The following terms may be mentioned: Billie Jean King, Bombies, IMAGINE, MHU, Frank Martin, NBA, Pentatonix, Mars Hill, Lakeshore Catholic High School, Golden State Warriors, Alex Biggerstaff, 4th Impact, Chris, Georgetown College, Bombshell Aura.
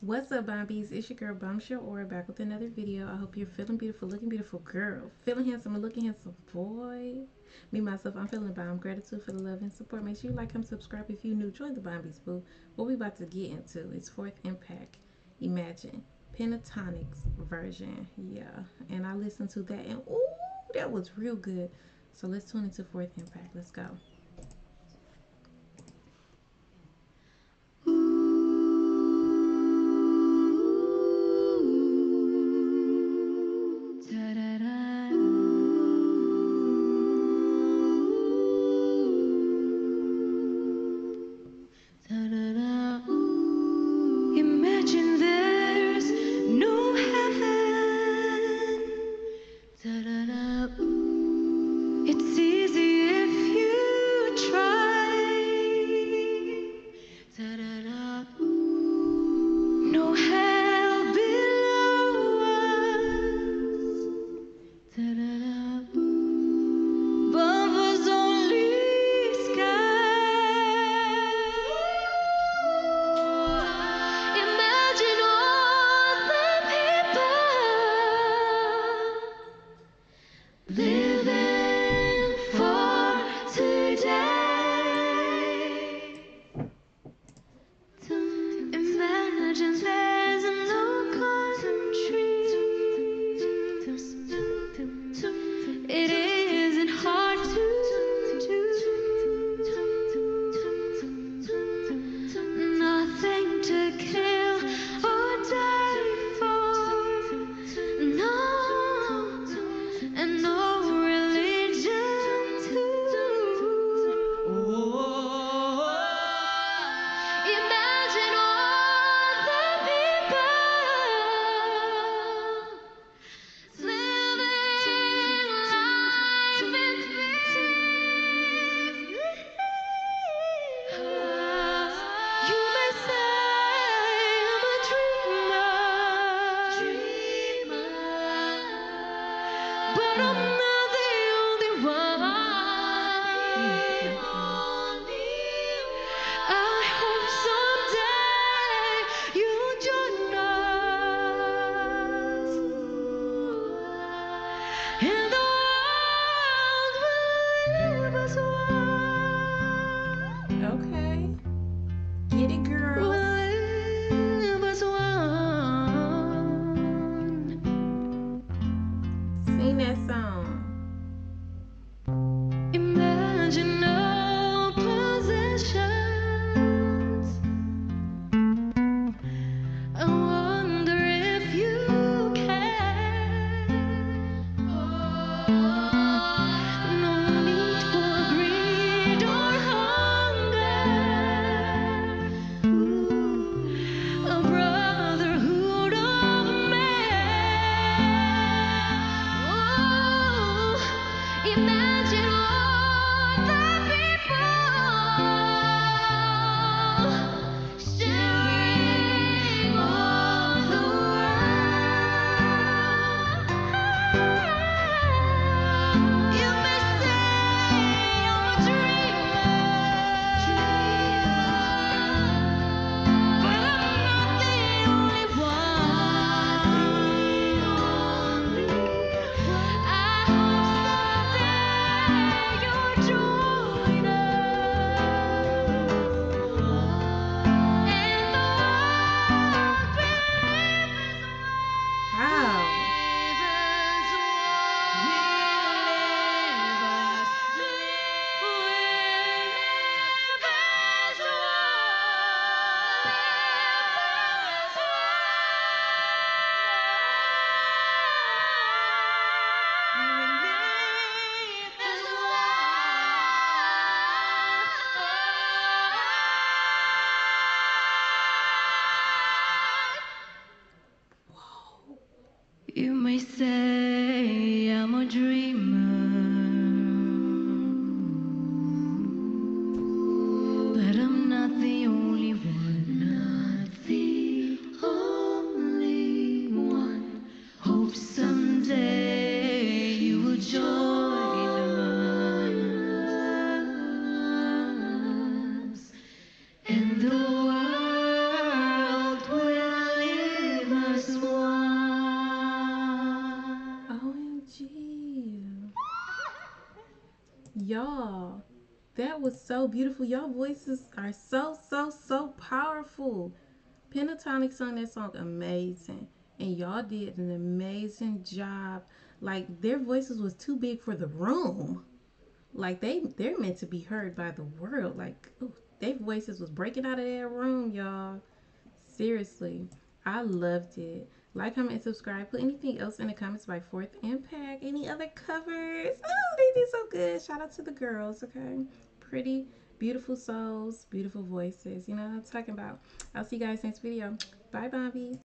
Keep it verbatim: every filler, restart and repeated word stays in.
What's up, Bombies? It's your girl Bombshell Aura, back with another video. I hope you're feeling beautiful, looking beautiful, girl, feeling handsome and looking handsome, boy. Me, myself, I'm feeling bomb. Gratitude for the love and support. Make sure you like, come subscribe if you're new. Join the Bombies, boo. What we about to get into is fourth Impact, IMAGINE, Pentatonix version. Yeah, and I listened to that, and ooh, that was real good. So let's tune into fourth Impact. Let's go. You may say I'm a dreamer, but I'm not the only one. Not the only one. Hope someday you will join us, and the world will Y'all, that was so beautiful. Y'all voices are so, so, so powerful. Pentatonix sung that song amazing. And y'all did an amazing job. Like, their voices was too big for the room. Like, they, they're meant to be heard by the world. Like, ooh, their voices was breaking out of that room, y'all. Seriously, I loved it. Like, comment, and subscribe. Put anything else in the comments by fourth Impact. Any other covers? Oh, they did so good. Shout out to the girls, okay? Pretty, beautiful souls, beautiful voices. You know what I'm talking about. I'll see you guys next video. Bye, Bobby.